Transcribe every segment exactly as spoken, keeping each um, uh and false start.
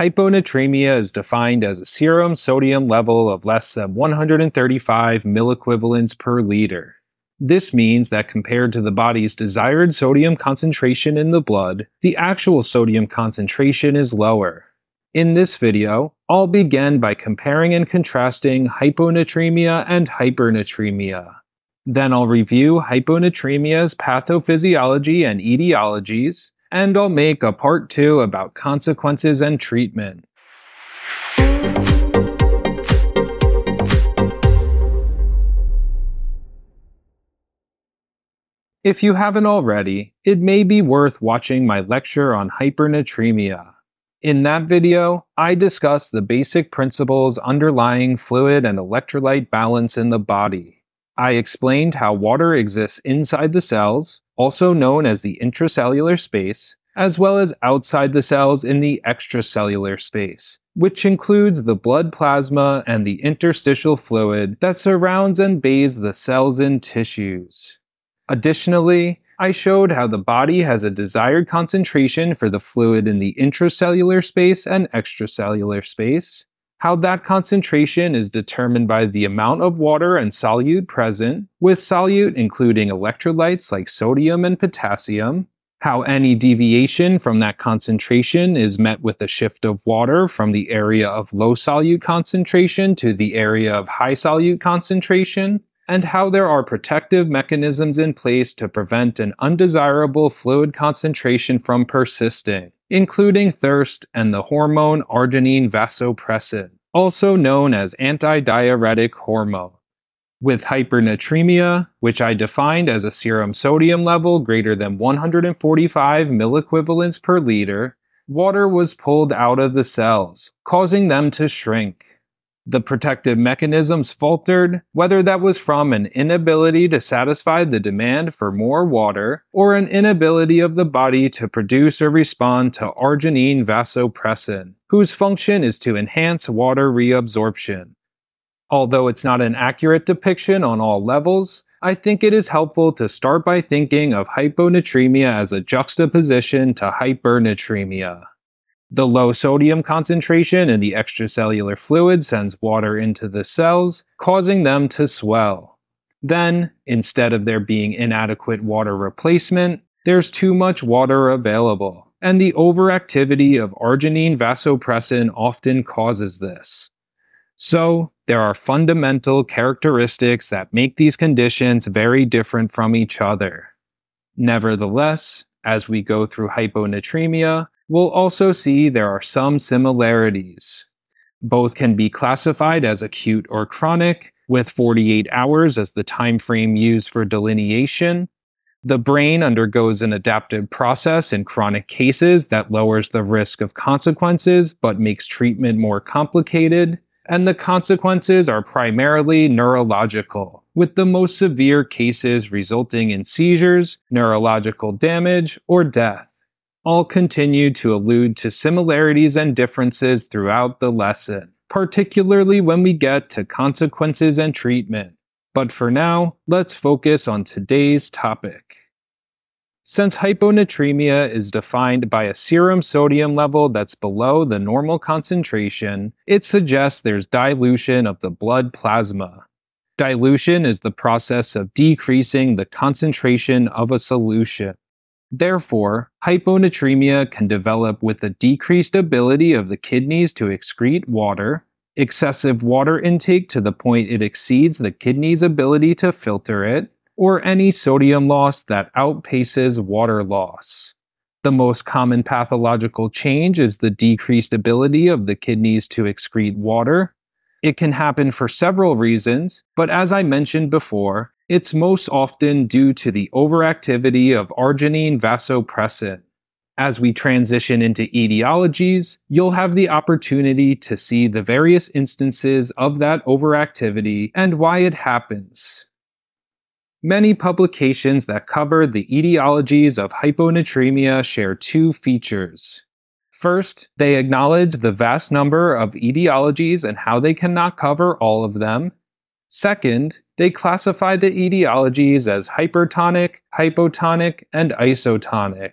Hyponatremia is defined as a serum sodium level of less than one hundred thirty-five milliequivalents per liter. This means that compared to the body's desired sodium concentration in the blood, the actual sodium concentration is lower. In this video, I'll begin by comparing and contrasting hyponatremia and hypernatremia. Then I'll review hyponatremia's pathophysiology and etiologies, and I'll make a part two about consequences and treatment. If you haven't already, it may be worth watching my lecture on hypernatremia. In that video, I discuss the basic principles underlying fluid and electrolyte balance in the body. I explained how water exists inside the cells, also known as the intracellular space, as well as outside the cells in the extracellular space, which includes the blood plasma and the interstitial fluid that surrounds and bathes the cells and tissues. Additionally, I showed how the body has a desired concentration for the fluid in the intracellular space and extracellular space, how that concentration is determined by the amount of water and solute present, with solute including electrolytes like sodium and potassium, how any deviation from that concentration is met with a shift of water from the area of low solute concentration to the area of high solute concentration, and how there are protective mechanisms in place to prevent an undesirable fluid concentration from persisting, including thirst and the hormone arginine vasopressin, also known as antidiuretic hormone. With hypernatremia, which I defined as a serum sodium level greater than one hundred forty-five milliequivalents per liter, water was pulled out of the cells, causing them to shrink. The protective mechanisms faltered, whether that was from an inability to satisfy the demand for more water, or an inability of the body to produce or respond to arginine vasopressin, whose function is to enhance water reabsorption. Although it's not an accurate depiction on all levels, I think it is helpful to start by thinking of hyponatremia as a juxtaposition to hypernatremia. The low sodium concentration in the extracellular fluid sends water into the cells, causing them to swell. Then, instead of there being inadequate water replacement, there's too much water available, and the overactivity of arginine vasopressin often causes this. So, there are fundamental characteristics that make these conditions very different from each other. Nevertheless, as we go through hyponatremia, we'll also see there are some similarities. Both can be classified as acute or chronic, with forty-eight hours as the time frame used for delineation. The brain undergoes an adaptive process in chronic cases that lowers the risk of consequences but makes treatment more complicated, and the consequences are primarily neurological, with the most severe cases resulting in seizures, neurological damage, or death. I'll continue to allude to similarities and differences throughout the lesson, particularly when we get to consequences and treatment. But for now, let's focus on today's topic. Since hyponatremia is defined by a serum sodium level that's below the normal concentration, it suggests there's dilution of the blood plasma. Dilution is the process of decreasing the concentration of a solution. Therefore, hyponatremia can develop with the decreased ability of the kidneys to excrete water, excessive water intake to the point it exceeds the kidney's ability to filter it, or any sodium loss that outpaces water loss. The most common pathological change is the decreased ability of the kidneys to excrete water. It can happen for several reasons, but as I mentioned before, it's most often due to the overactivity of arginine vasopressin. As we transition into etiologies, you'll have the opportunity to see the various instances of that overactivity and why it happens. Many publications that cover the etiologies of hyponatremia share two features. First, they acknowledge the vast number of etiologies and how they cannot cover all of them. Second, they classify the etiologies as hypertonic, hypotonic, and isotonic.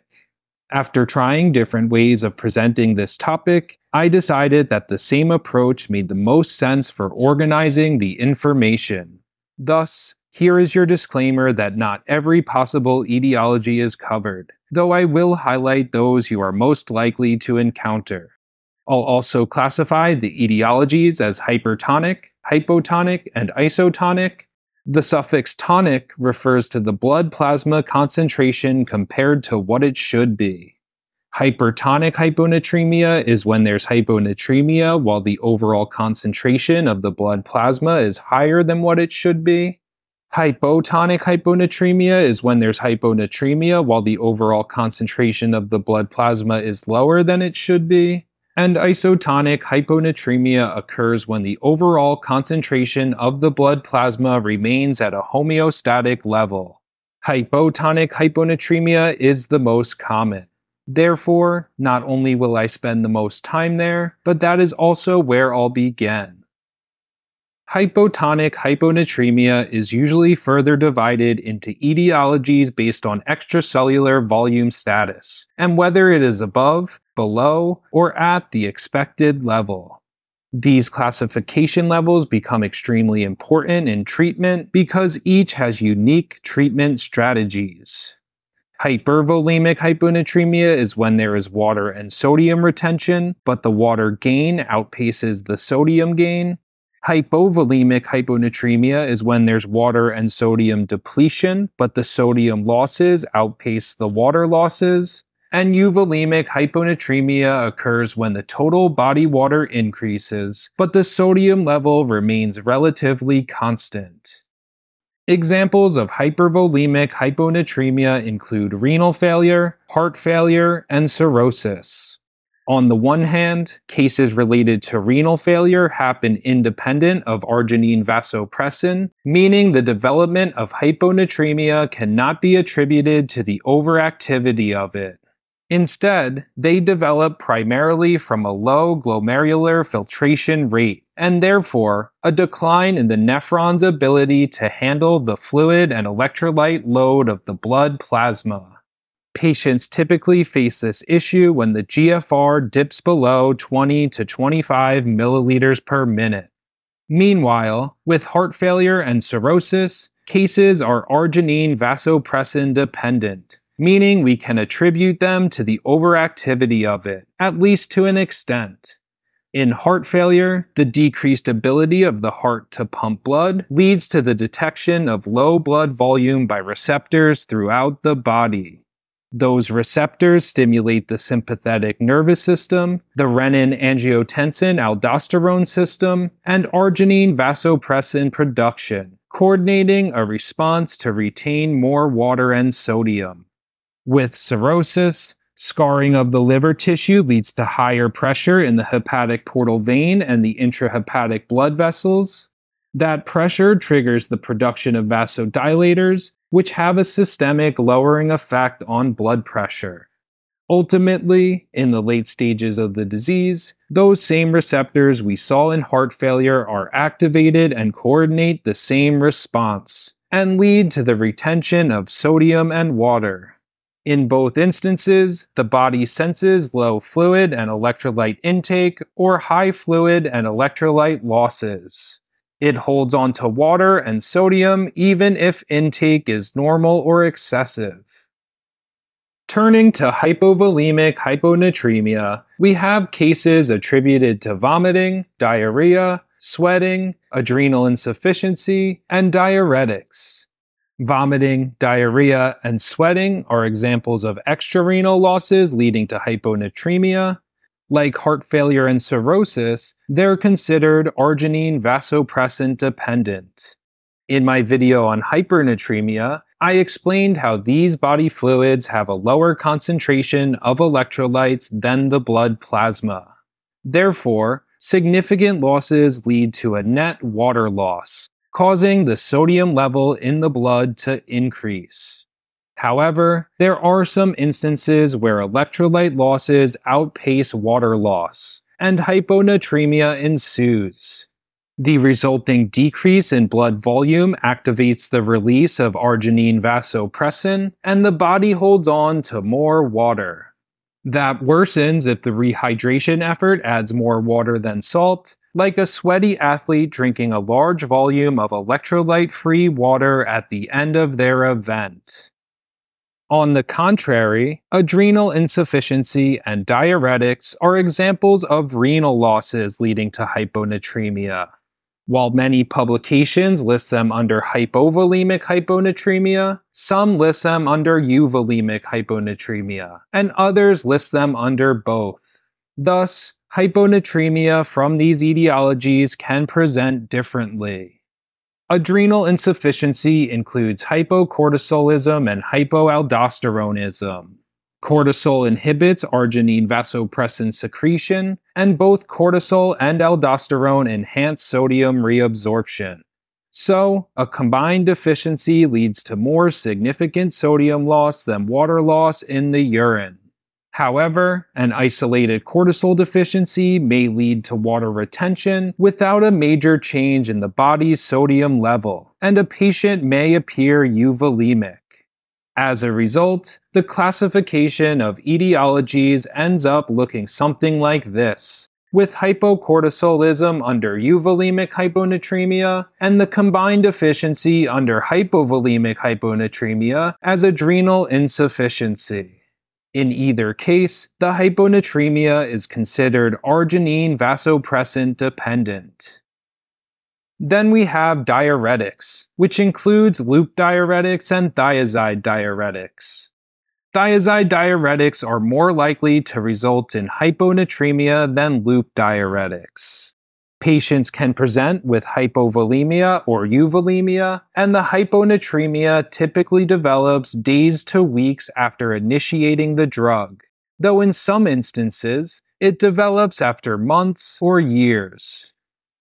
After trying different ways of presenting this topic, I decided that the same approach made the most sense for organizing the information. Thus, here is your disclaimer that not every possible etiology is covered, though I will highlight those you are most likely to encounter. I'll also classify the etiologies as hypertonic, hypotonic, and isotonic. The suffix tonic refers to the blood plasma concentration compared to what it should be. Hypertonic hyponatremia is when there's hyponatremia while the overall concentration of the blood plasma is higher than what it should be. Hypotonic hyponatremia is when there's hyponatremia while the overall concentration of the blood plasma is lower than it should be. And isotonic hyponatremia occurs when the overall concentration of the blood plasma remains at a homeostatic level. Hypotonic hyponatremia is the most common. Therefore, not only will I spend the most time there, but that is also where I'll begin. Hypotonic hyponatremia is usually further divided into etiologies based on extracellular volume status, and whether it is above, below, or at the expected level. These classification levels become extremely important in treatment because each has unique treatment strategies. Hypervolemic hyponatremia is when there is water and sodium retention, but the water gain outpaces the sodium gain. Hypovolemic hyponatremia is when there's water and sodium depletion, but the sodium losses outpace the water losses. And euvolemic hyponatremia occurs when the total body water increases, but the sodium level remains relatively constant. Examples of hypervolemic hyponatremia include renal failure, heart failure, and cirrhosis. On the one hand, cases related to renal failure happen independent of arginine vasopressin, meaning the development of hyponatremia cannot be attributed to the overactivity of it. Instead, they develop primarily from a low glomerular filtration rate, and therefore, a decline in the nephron's ability to handle the fluid and electrolyte load of the blood plasma. Patients typically face this issue when the G F R dips below twenty to twenty-five milliliters per minute. Meanwhile, with heart failure and cirrhosis, cases are arginine vasopressin dependent, meaning we can attribute them to the overactivity of it, at least to an extent. In heart failure, the decreased ability of the heart to pump blood leads to the detection of low blood volume by receptors throughout the body. Those receptors stimulate the sympathetic nervous system, the renin-angiotensin-aldosterone system, and arginine vasopressin production, coordinating a response to retain more water and sodium. With cirrhosis, scarring of the liver tissue leads to higher pressure in the hepatic portal vein and the intrahepatic blood vessels. That pressure triggers the production of vasodilators, which have a systemic lowering effect on blood pressure. Ultimately, in the late stages of the disease, those same receptors we saw in heart failure are activated and coordinate the same response, and lead to the retention of sodium and water. In both instances, the body senses low fluid and electrolyte intake or high fluid and electrolyte losses. It holds on to water and sodium even if intake is normal or excessive. Turning to hypovolemic hyponatremia, we have cases attributed to vomiting, diarrhea, sweating, adrenal insufficiency, and diuretics. Vomiting, diarrhea, and sweating are examples of extrarenal losses leading to hyponatremia. Like heart failure and cirrhosis, they're considered arginine vasopressin dependent. In my video on hypernatremia, I explained how these body fluids have a lower concentration of electrolytes than the blood plasma. Therefore, significant losses lead to a net water loss, causing the sodium level in the blood to increase. However, there are some instances where electrolyte losses outpace water loss, and hyponatremia ensues. The resulting decrease in blood volume activates the release of arginine vasopressin, and the body holds on to more water, That worsens if the rehydration effort adds more water than salt, like a sweaty athlete drinking a large volume of electrolyte-free water at the end of their event. On the contrary, adrenal insufficiency and diuretics are examples of renal losses leading to hyponatremia. While many publications list them under hypovolemic hyponatremia, some list them under euvolemic hyponatremia, and others list them under both. Thus, hyponatremia from these etiologies can present differently. Adrenal insufficiency includes hypocortisolism and hypoaldosteronism. Cortisol inhibits arginine vasopressin secretion, and both cortisol and aldosterone enhance sodium reabsorption. So, a combined deficiency leads to more significant sodium loss than water loss in the urine. However, an isolated cortisol deficiency may lead to water retention without a major change in the body's sodium level, and a patient may appear euvolemic. As a result, the classification of etiologies ends up looking something like this, with hypocortisolism under euvolemic hyponatremia and the combined deficiency under hypovolemic hyponatremia as adrenal insufficiency. In either case, the hyponatremia is considered arginine vasopressin dependent. Then we have diuretics, which includes loop diuretics and thiazide diuretics. Thiazide diuretics are more likely to result in hyponatremia than loop diuretics. Patients can present with hypovolemia or euvolemia, and the hyponatremia typically develops days to weeks after initiating the drug, though in some instances, it develops after months or years.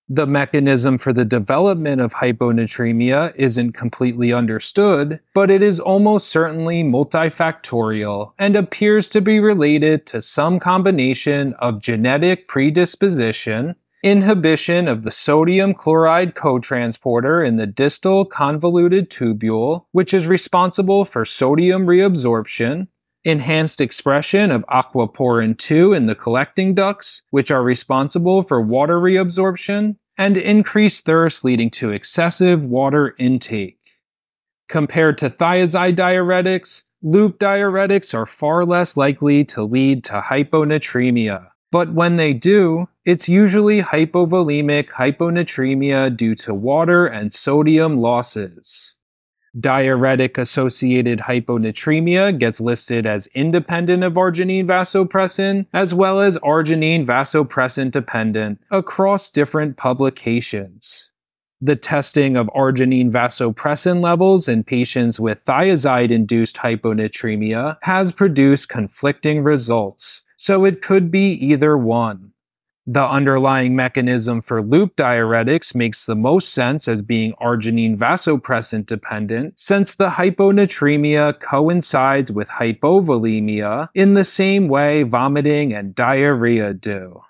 The mechanism for the development of hyponatremia isn't completely understood, but it is almost certainly multifactorial and appears to be related to some combination of genetic predisposition, inhibition of the sodium chloride cotransporter in the distal convoluted tubule, which is responsible for sodium reabsorption, enhanced expression of aquaporin two in the collecting ducts, which are responsible for water reabsorption, and increased thirst leading to excessive water intake. Compared to thiazide diuretics, loop diuretics are far less likely to lead to hyponatremia. But when they do, it's usually hypovolemic hyponatremia due to water and sodium losses. Diuretic-associated hyponatremia gets listed as independent of arginine vasopressin, as well as arginine vasopressin dependent, across different publications. The testing of arginine vasopressin levels in patients with thiazide-induced hyponatremia has produced conflicting results, so it could be either one. The underlying mechanism for loop diuretics makes the most sense as being arginine vasopressin dependent, since the hyponatremia coincides with hypovolemia in the same way vomiting and diarrhea do.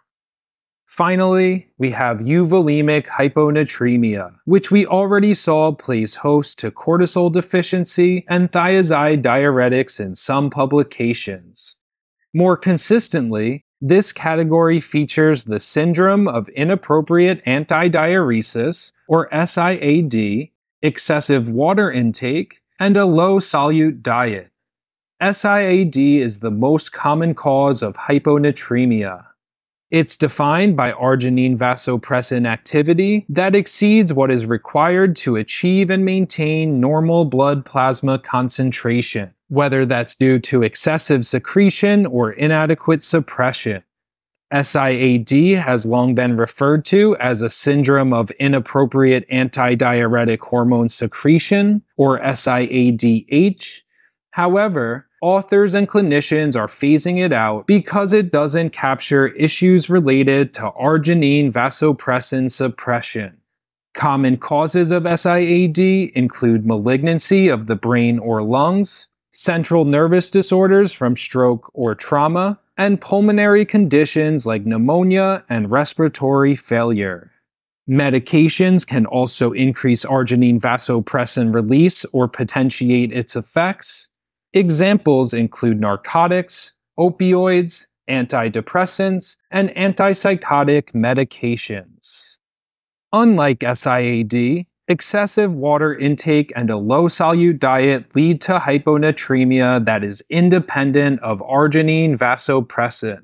Finally, we have euvolemic hyponatremia, which we already saw plays host to cortisol deficiency and thiazide diuretics in some publications. More consistently, this category features the syndrome of inappropriate antidiuresis, or S I A D, excessive water intake, and a low solute diet. S I A D is the most common cause of hyponatremia. It's defined by arginine vasopressin activity that exceeds what is required to achieve and maintain normal blood plasma concentration, whether that's due to excessive secretion or inadequate suppression. S I A D has long been referred to as a syndrome of inappropriate antidiuretic hormone secretion, or S I A D H. However, authors and clinicians are phasing it out because it doesn't capture issues related to arginine vasopressin suppression. Common causes of S I A D include malignancy of the brain or lungs, central nervous disorders from stroke or trauma, and pulmonary conditions like pneumonia and respiratory failure. Medications can also increase arginine vasopressin release or potentiate its effects. Examples include narcotics, opioids, antidepressants, and antipsychotic medications. Unlike S I A D, excessive water intake and a low-solute diet lead to hyponatremia that is independent of arginine vasopressin.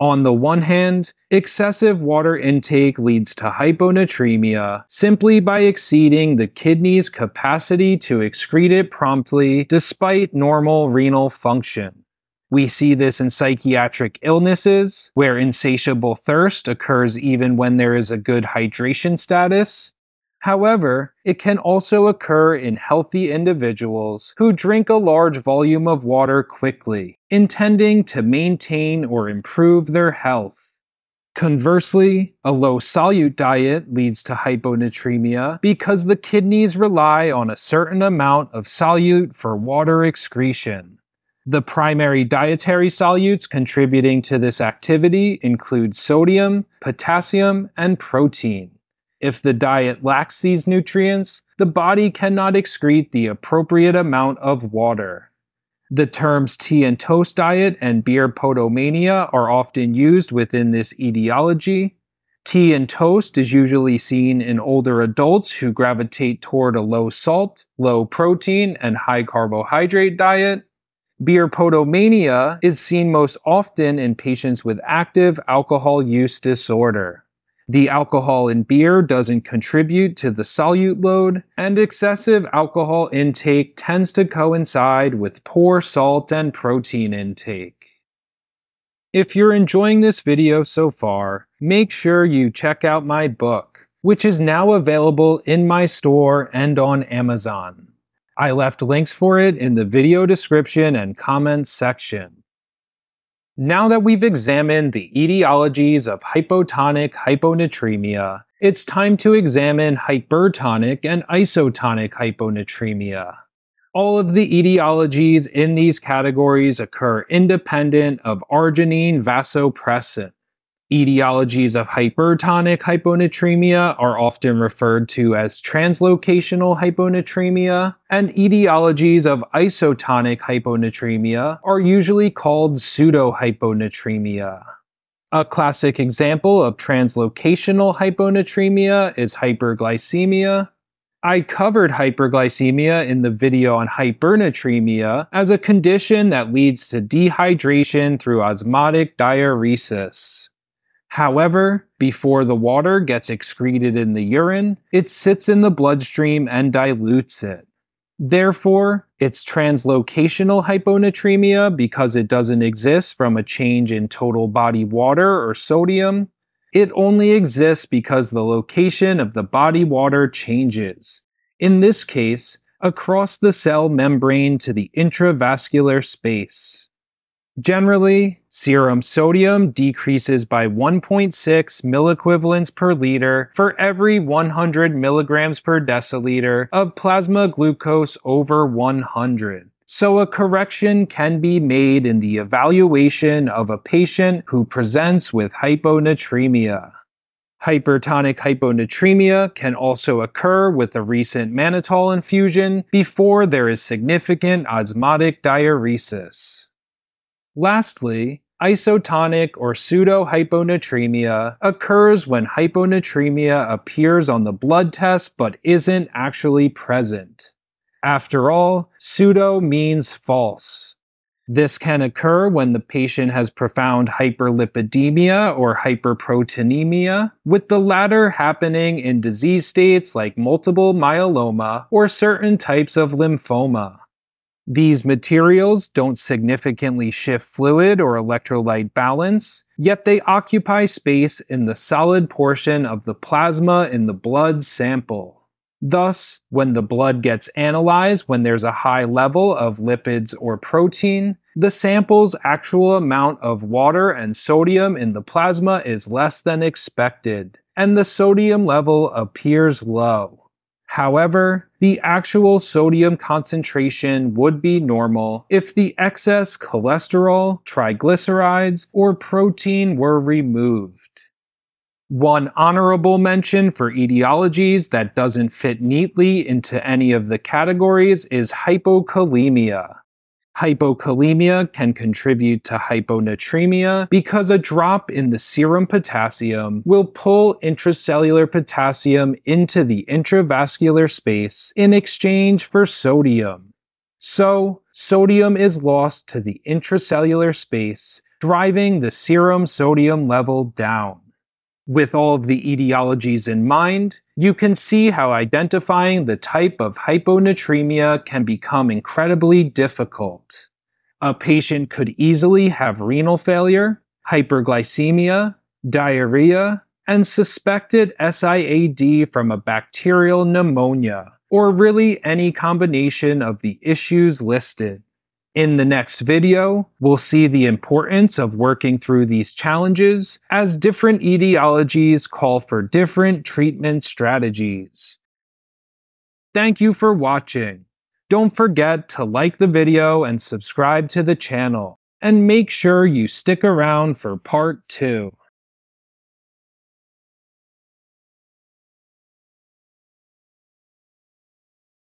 On the one hand, excessive water intake leads to hyponatremia simply by exceeding the kidney's capacity to excrete it promptly despite normal renal function. We see this in psychiatric illnesses, where insatiable thirst occurs even when there is a good hydration status. However, it can also occur in healthy individuals who drink a large volume of water quickly, intending to maintain or improve their health. Conversely, a low-solute diet leads to hyponatremia because the kidneys rely on a certain amount of solute for water excretion. The primary dietary solutes contributing to this activity include sodium, potassium, and protein. If the diet lacks these nutrients, the body cannot excrete the appropriate amount of water. The terms tea and toast diet and beer potomania are often used within this etiology. Tea and toast is usually seen in older adults who gravitate toward a low salt, low protein, and high carbohydrate diet. Beer potomania is seen most often in patients with active alcohol use disorder. The alcohol in beer doesn't contribute to the solute load, and excessive alcohol intake tends to coincide with poor salt and protein intake. If you're enjoying this video so far, make sure you check out my book, which is now available in my store and on Amazon. I left links for it in the video description and comments section. Now that we've examined the etiologies of hypotonic hyponatremia, it's time to examine hypertonic and isotonic hyponatremia. All of the etiologies in these categories occur independent of arginine vasopressin. Etiologies of hypertonic hyponatremia are often referred to as translocational hyponatremia, and etiologies of isotonic hyponatremia are usually called pseudohyponatremia. A classic example of translocational hyponatremia is hyperglycemia. I covered hyperglycemia in the video on hypernatremia as a condition that leads to dehydration through osmotic diuresis. However, before the water gets excreted in the urine, it sits in the bloodstream and dilutes it. Therefore, it's translocational hyponatremia because it doesn't exist from a change in total body water or sodium. It only exists because the location of the body water changes, in this case, across the cell membrane to the intravascular space. Generally, serum sodium decreases by one point six milliequivalents per liter for every one hundred milligrams per deciliter of plasma glucose over one hundred. So a correction can be made in the evaluation of a patient who presents with hyponatremia. Hypertonic hyponatremia can also occur with a recent mannitol infusion before there is significant osmotic diuresis. Lastly, isotonic or pseudohyponatremia occurs when hyponatremia appears on the blood test but isn't actually present. After all, pseudo means false. This can occur when the patient has profound hyperlipidemia or hyperproteinemia, with the latter happening in disease states like multiple myeloma or certain types of lymphoma. These materials don't significantly shift fluid or electrolyte balance, yet they occupy space in the solid portion of the plasma in the blood sample. Thus, when the blood gets analyzed when there's a high level of lipids or protein, the sample's actual amount of water and sodium in the plasma is less than expected, and the sodium level appears low. However, the actual sodium concentration would be normal if the excess cholesterol, triglycerides, or protein were removed. One honorable mention for etiologies that doesn't fit neatly into any of the categories is hypokalemia. Hypokalemia can contribute to hyponatremia because a drop in the serum potassium will pull intracellular potassium into the intravascular space in exchange for sodium. So, sodium is lost to the intracellular space, driving the serum sodium level down. With all of the etiologies in mind, you can see how identifying the type of hyponatremia can become incredibly difficult. A patient could easily have renal failure, hyperglycemia, diarrhea, and suspected S I A D from a bacterial pneumonia, or really any combination of the issues listed. In the next video, we'll see the importance of working through these challenges as different etiologies call for different treatment strategies. Thank you for watching. Don't forget to like the video and subscribe to the channel, and make sure you stick around for part two.